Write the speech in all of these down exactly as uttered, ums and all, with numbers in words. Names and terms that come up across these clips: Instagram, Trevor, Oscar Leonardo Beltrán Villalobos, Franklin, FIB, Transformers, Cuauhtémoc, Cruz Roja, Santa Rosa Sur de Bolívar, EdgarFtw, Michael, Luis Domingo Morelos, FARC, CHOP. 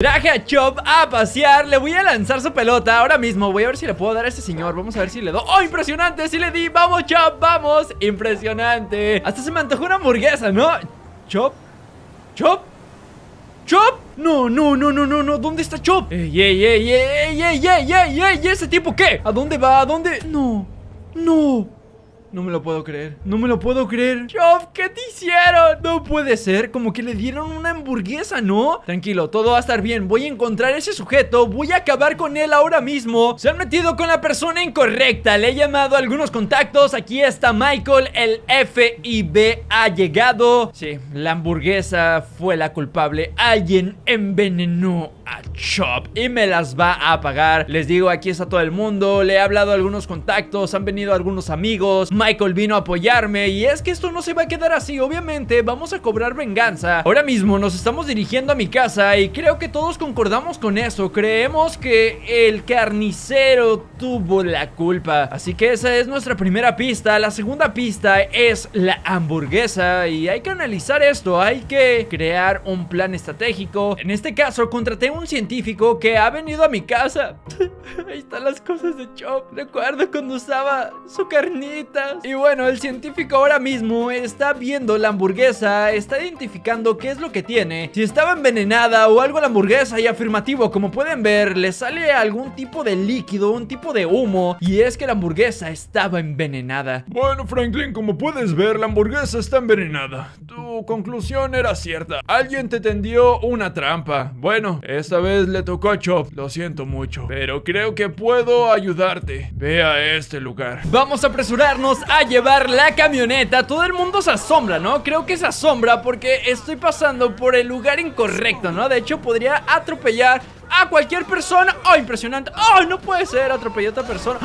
Traje a Chop a pasear, le voy a lanzar su pelota ahora mismo, voy a ver si le puedo dar a ese señor, vamos a ver si le doy. ¡Oh, impresionante! ¡Sí le di! ¡Vamos, Chop! ¡Vamos! ¡Impresionante! Hasta se me antojó una hamburguesa, ¿no? Chop, Chop, Chop. No, no, no, no, no, no, ¿dónde está Chop? ¡Ey, ey, ey, ey, ey, ey, ey, ey! ¿Ese tipo qué? ¿A dónde va? ¿A dónde? No, no. No me lo puedo creer, no me lo puedo creer. Chop, ¿qué te hicieron? No puede ser, como que le dieron una hamburguesa, ¿no? Tranquilo, todo va a estar bien. Voy a encontrar a ese sujeto, voy a acabar con él ahora mismo. Se han metido con la persona incorrecta. Le he llamado a algunos contactos, aquí está Michael, el F I B ha llegado. Sí, la hamburguesa fue la culpable. Alguien envenenó a Chop y me las va a pagar. Les digo, aquí está todo el mundo. Le he hablado a algunos contactos, han venido algunos amigos, Michael vino a apoyarme. Y es que esto no se va a quedar así, obviamente vamos a cobrar venganza. Ahora mismo nos estamos dirigiendo a mi casa y creo que todos concordamos con eso. Creemos que el carnicero tuvo la culpa, así que esa es nuestra primera pista. La segunda pista es la hamburguesa y hay que analizar esto, hay que crear un plan estratégico. En este caso contraté un científico que ha venido a mi casa. Ahí están las cosas de Chop, recuerdo cuando usaba su carnita. Y bueno, el científico ahora mismo está viendo la hamburguesa, está identificando qué es lo que tiene, si estaba envenenada o algo la hamburguesa. Y afirmativo, como pueden ver, le sale algún tipo de líquido, un tipo de humo, y es que la hamburguesa estaba envenenada. Bueno, Franklin, como puedes ver, la hamburguesa está envenenada. Tu conclusión era cierta, alguien te tendió una trampa. Bueno, esta vez le tocó a Chop, lo siento mucho, pero creo que puedo ayudarte. Ve a este lugar. Vamos a apresurarnos a llevar la camioneta. Todo el mundo se asombra, ¿no? Creo que se asombra porque estoy pasando por el lugar incorrecto, ¿no? De hecho, podría atropellar a cualquier persona. ¡Oh, impresionante! ¡Oh, no puede ser! Atropellé a otra persona.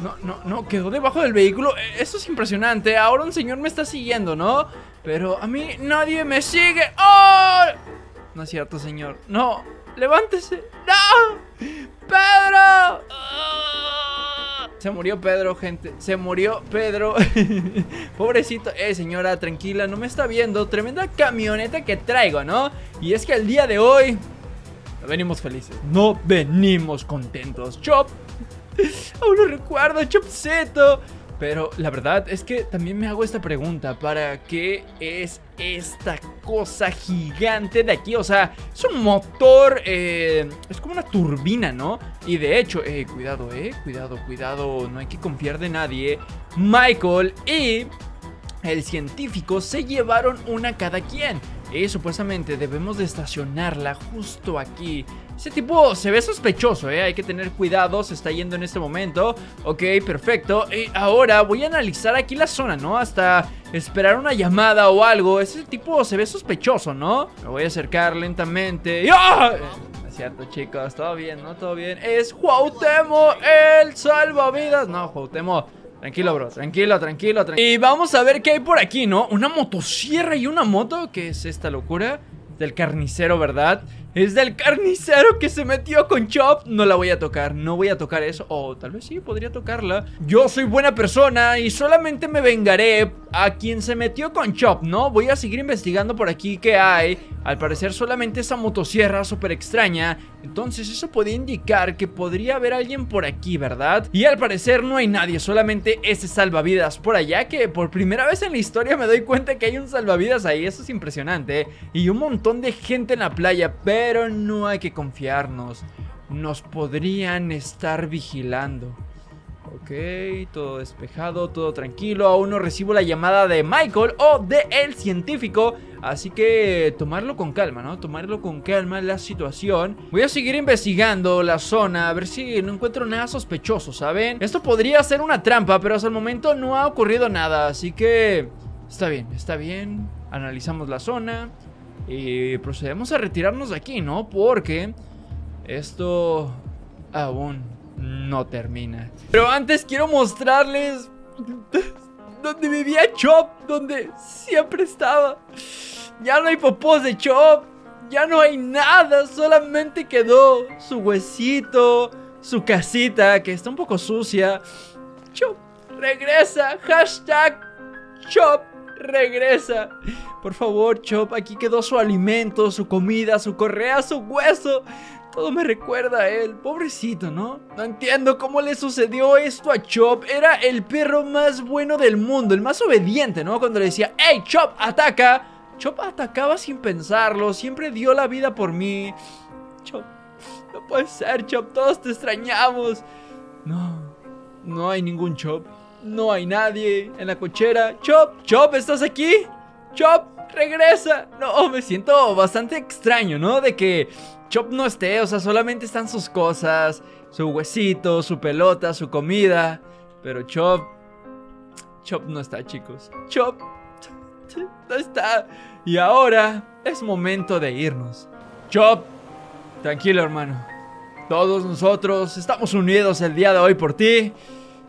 No, no, no, quedó debajo del vehículo. Eso es impresionante. Ahora un señor me está siguiendo, ¿no? Pero a mí nadie me sigue. ¡Oh! No es cierto, señor. No, levántese. ¡No! ¡Pedro! Se murió Pedro, gente, se murió Pedro. Pobrecito. Eh, señora, tranquila, no me está viendo. Tremenda camioneta que traigo, ¿no? Y es que el día de hoy no venimos felices, no venimos contentos. Chop, aún lo recuerdo, Chopcito. Pero la verdad es que también me hago esta pregunta, ¿para qué es esta cosa gigante de aquí? O sea, es un motor, eh, es como una turbina, ¿no? Y de hecho, eh, cuidado, eh, cuidado, cuidado, no hay que confiar de nadie. Michael y el científico se llevaron una cada quien. Y supuestamente debemos de estacionarla justo aquí. Ese tipo se ve sospechoso, ¿eh? Hay que tener cuidado, se está yendo en este momento. Ok, perfecto. Y ahora voy a analizar aquí la zona, ¿no? Hasta esperar una llamada o algo. Ese tipo se ve sospechoso, ¿no? Me voy a acercar lentamente. ¡Ah! Es cierto, chicos, todo bien, ¿no? Todo bien. Es Cuauhtémoc, el salvavidas. No, Cuauhtémoc. Tranquilo, bro, tranquilo, tranquilo, tranquilo. Y vamos a ver qué hay por aquí, ¿no? Una motosierra y una moto. ¿Qué es esta locura? Del carnicero, ¿verdad? Es del carnicero que se metió con Chop. No la voy a tocar, no voy a tocar eso. O oh, tal vez sí, podría tocarla. Yo soy buena persona y solamente me vengaré a quien se metió con Chop, ¿no? Voy a seguir investigando por aquí qué hay. Al parecer solamente esa motosierra súper extraña. Entonces eso podría indicar que podría haber alguien por aquí, ¿verdad? Y al parecer no hay nadie, solamente ese salvavidas por allá, que por primera vez en la historia me doy cuenta que hay un salvavidas ahí. Eso es impresionante. Y un montón de gente en la playa, pero no hay que confiarnos, nos podrían estar vigilando. Ok, todo despejado, todo tranquilo. Aún no recibo la llamada de Michael o de el científico, así que tomarlo con calma, ¿no? Tomarlo con calma la situación. Voy a seguir investigando la zona, a ver si no encuentro nada sospechoso, ¿saben? Esto podría ser una trampa, pero hasta el momento no ha ocurrido nada, así que está bien, está bien. Analizamos la zona y procedemos a retirarnos de aquí, ¿no? Porque esto aún no termina. Pero antes quiero mostrarles donde vivía Chop, donde siempre estaba. Ya no hay popós de Chop, ya no hay nada, solamente quedó su huesito, su casita, que está un poco sucia. Chop, regresa, hashtag Chop. regresa. Por favor, Chop, aquí quedó su alimento, su comida, su correa, su hueso. Todo me recuerda a él, pobrecito, ¿no? No entiendo cómo le sucedió esto a Chop. Era el perro más bueno del mundo, el más obediente, ¿no? Cuando le decía, ¡Hey, Chop, ataca! Chop atacaba sin pensarlo, siempre dio la vida por mí. Chop, no puede ser, Chop, todos te extrañamos. No, no hay ningún Chop. No hay nadie en la cochera. Chop, Chop, ¿estás aquí? Chop, regresa. No, me siento bastante extraño, ¿no? De que Chop no esté, o sea, solamente están sus cosas, su huesito, su pelota, su comida. Pero Chop, Chop no está, chicos. Chop no está. Y ahora es momento de irnos. Chop, tranquilo, hermano. Todos nosotros estamos unidos el día de hoy por ti.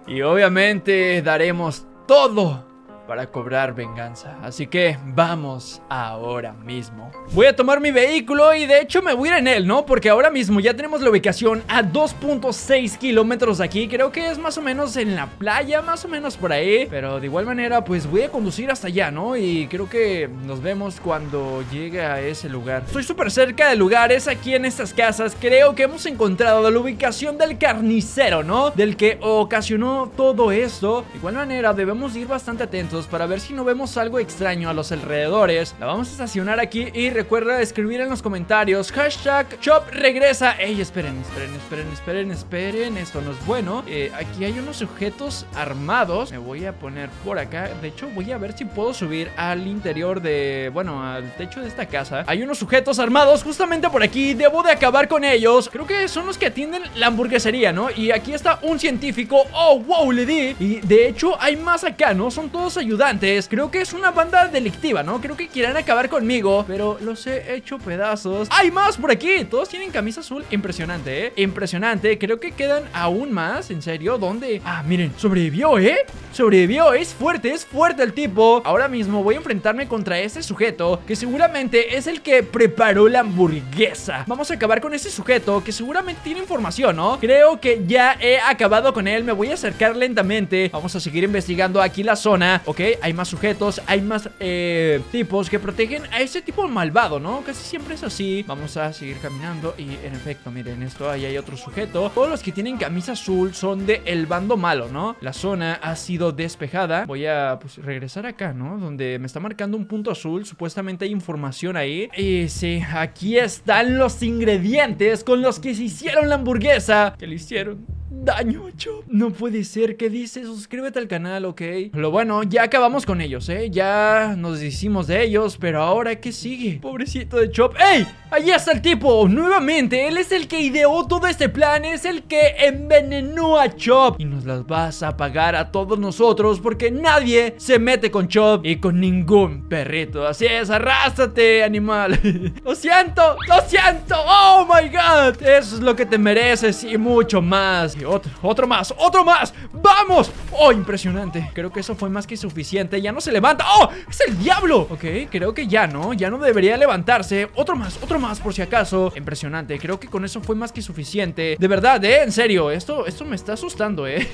Y obviamente daremos todo para cobrar venganza. Así que vamos ahora mismo. Voy a tomar mi vehículo y de hecho me voy a ir en él, ¿no? Porque ahora mismo ya tenemos la ubicación a dos punto seis kilómetros de aquí. Creo que es más o menos en la playa, más o menos por ahí. Pero de igual manera, pues voy a conducir hasta allá, ¿no? Y creo que nos vemos cuando llegue a ese lugar. Estoy súper cerca del lugar, es aquí en estas casas. Creo que hemos encontrado la ubicación del carnicero, ¿no? Del que ocasionó todo esto. De igual manera, debemos ir bastante atentos para ver si no vemos algo extraño a los alrededores. La vamos a estacionar aquí. Y recuerda escribir en los comentarios hashtag Chop regresa. Ey, esperen, esperen, esperen, esperen, esperen. Esto no es bueno. eh, Aquí hay unos sujetos armados. Me voy a poner por acá. De hecho voy a ver si puedo subir al interior de... bueno, al techo de esta casa. Hay unos sujetos armados justamente por aquí. Debo de acabar con ellos. Creo que son los que atienden la hamburguesería, ¿no? Y aquí está un científico. Oh, wow, le di. Y de hecho hay más acá, ¿no? Son todos ayudados ayudantes. Creo que es una banda delictiva, ¿no? Creo que quieran acabar conmigo, pero los he hecho pedazos. ¡Hay más por aquí! Todos tienen camisa azul. Impresionante, ¿eh? Impresionante. Creo que quedan aún más. ¿En serio? ¿Dónde? Ah, miren. Sobrevivió, ¿eh? Sobrevivió. Es fuerte. Es fuerte el tipo. Ahora mismo voy a enfrentarme contra este sujeto que seguramente es el que preparó la hamburguesa. Vamos a acabar con este sujeto que seguramente tiene información, ¿no? Creo que ya he acabado con él. Me voy a acercar lentamente. Vamos a seguir investigando aquí la zona. Ok, hay más sujetos, hay más eh, tipos que protegen a este tipo malvado, ¿no? Casi siempre es así. Vamos a seguir caminando y en efecto, miren esto, ahí hay otro sujeto. Todos los que tienen camisa azul son del bando malo, ¿no? La zona ha sido despejada. Voy a pues, regresar acá, ¿no? Donde me está marcando un punto azul. Supuestamente hay información ahí. Y sí, aquí están los ingredientes con los que se hicieron la hamburguesa. ¿Qué le hicieron? Daño, Chop. No puede ser. ¿Qué dice? Suscríbete al canal, ok. Lo bueno, ya acabamos con ellos, ¿eh? Ya nos hicimos de ellos, pero ahora, ¿qué sigue? Pobrecito de Chop. ¡Ey! Allí está el tipo. Nuevamente, él es el que ideó todo este plan. Es el que envenenó a Chop. Y nos las vas a pagar a todos nosotros porque nadie se mete con Chop y con ningún perrito. Así es, arrástrate, animal. Lo siento, lo siento. ¡Oh, my God! Eso es lo que te mereces y mucho más. Otro, otro más, otro más. ¡Vamos! ¡Oh, impresionante! Creo que eso fue más que suficiente. Ya no se levanta. ¡Oh! ¡Es el diablo! Ok, creo que ya no. Ya no debería levantarse. Otro más, otro más por si acaso. Impresionante. Creo que con eso fue más que suficiente. De verdad, ¿eh? En serio. Esto, esto me está asustando, ¿eh?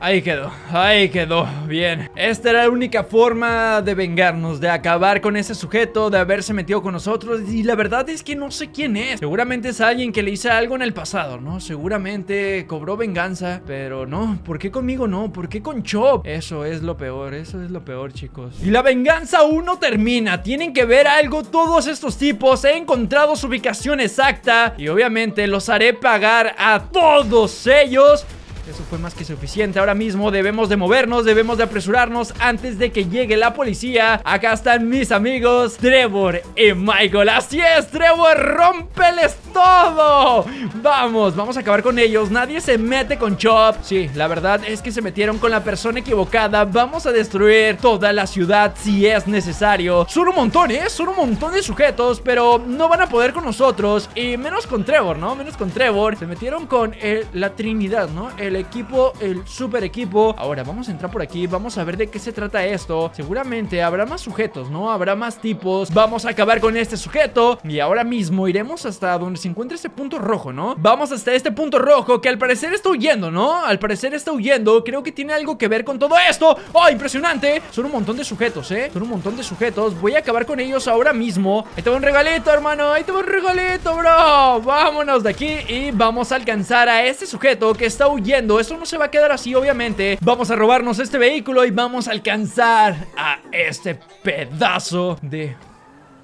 Ahí quedó. Ahí quedó. Bien. Esta era la única forma de vengarnos. De acabar con ese sujeto. De haberse metido con nosotros. Y la verdad es que no sé quién es. Seguramente es alguien que le hizo algo en el pasado, ¿no? Seguramente cobró venganza. Venganza, pero no, ¿por qué conmigo no? ¿Por qué con Chop? Eso es lo peor, eso es lo peor, chicos. Y la venganza aún no termina, tienen que ver algo todos estos tipos. He encontrado su ubicación exacta y obviamente los haré pagar a todos ellos. Eso fue más que suficiente. Ahora mismo debemos de movernos, debemos de apresurarnos antes de que llegue la policía. Acá están mis amigos Trevor y Michael. Así es, Trevor, rómpeles todo. Vamos, vamos a acabar con ellos. Nadie se mete con Chop. Sí, la verdad es que se metieron con la persona equivocada. Vamos a destruir toda la ciudad si es necesario. Son un montón, ¿eh? Son un montón de sujetos, pero no van a poder con nosotros. Y menos con Trevor, ¿no? Menos con Trevor. Se metieron con el, la Trinidad, ¿no? El el equipo, el super equipo. Ahora vamos a entrar por aquí, vamos a ver de qué se trata esto. Seguramente habrá más sujetos, ¿no? Habrá más tipos. Vamos a acabar con este sujeto y ahora mismo iremos hasta donde se encuentra ese punto rojo, ¿no? Vamos hasta este punto rojo que al parecer está huyendo, ¿no? Al parecer está huyendo, creo que tiene algo que ver con todo esto. ¡Oh, impresionante! Son un montón de sujetos, ¿eh? Son un montón de sujetos. Voy a acabar con ellos ahora mismo. Ahí te va un regalito, hermano. Ahí te va un regalito, bro. Vámonos de aquí y vamos a alcanzar a este sujeto que está huyendo. Esto no se va a quedar así, obviamente. Vamos a robarnos este vehículo y vamos a alcanzar a este pedazo de...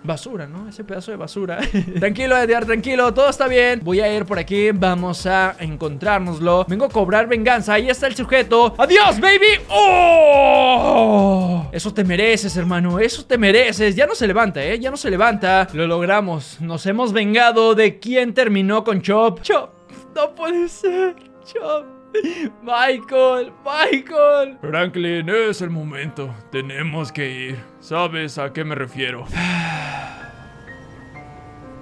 basura, ¿no? Ese pedazo de basura. Tranquilo, Edgar, tranquilo, todo está bien. Voy a ir por aquí, vamos a encontrárnoslo. Vengo a cobrar venganza, ahí está el sujeto. ¡Adiós, baby! ¡Oh! Eso te mereces, hermano, eso te mereces. Ya no se levanta, ¿eh? Ya no se levanta. Lo logramos, nos hemos vengado de quien terminó con Chop. Chop, no puede ser, Chop. Michael, Michael. Franklin, es el momento. Tenemos que ir. ¿Sabes a qué me refiero?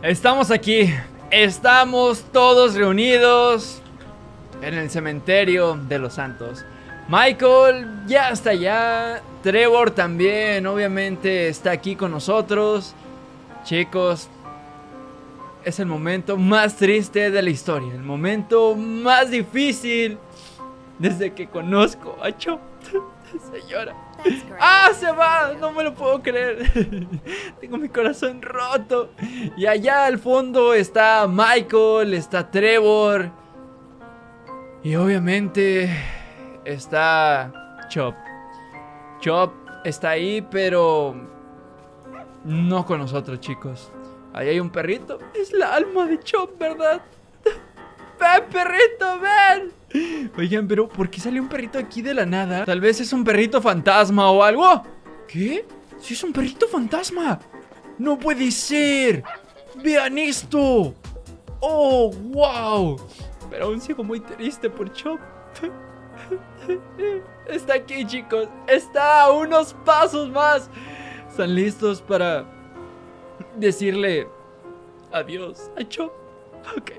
Estamos aquí. Estamos todos reunidos en el cementerio de los santos. Michael ya está allá. Trevor también, obviamente, está aquí con nosotros. Chicos, es el momento más triste de la historia. El momento más difícil desde que conozco a Chop. Señora. ¡Ah, se va! No me lo puedo creer. Tengo mi corazón roto. Y allá al fondo está Michael, está Trevor y obviamente está Chop. Chop está ahí, pero no con nosotros, chicos. Ahí hay un perrito. Es la alma de Chop, ¿verdad? ¡Ven, perrito, ven! Oigan, pero ¿por qué salió un perrito aquí de la nada? Tal vez es un perrito fantasma o algo. ¿Qué? ¡Sí es un perrito fantasma! ¡No puede ser! ¡Vean esto! ¡Oh, wow! Pero aún sigo muy triste por Chop. Está aquí, chicos. Está a unos pasos más. ¿Están listos para decirle adiós a Chop? Ok.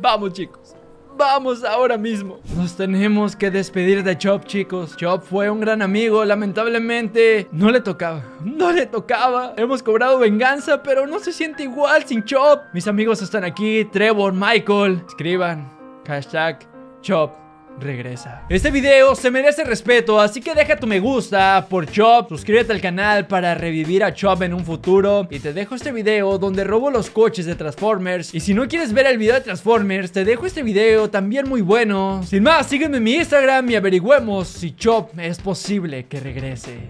Vamos, chicos, vamos ahora mismo. Nos tenemos que despedir de Chop, chicos. Chop fue un gran amigo, lamentablemente no le tocaba, no le tocaba. Hemos cobrado venganza, pero no se siente igual sin Chop. Mis amigos están aquí, Trevor, Michael. Escriban, hashtag Chop regresa. Este video se merece respeto, así que deja tu me gusta por Chop, suscríbete al canal para revivir a Chop en un futuro. Y te dejo este video donde robo los coches de Transformers. Y si no quieres ver el video de Transformers, te dejo este video también muy bueno. Sin más, sígueme en mi Instagram y averigüemos si Chop es posible que regrese.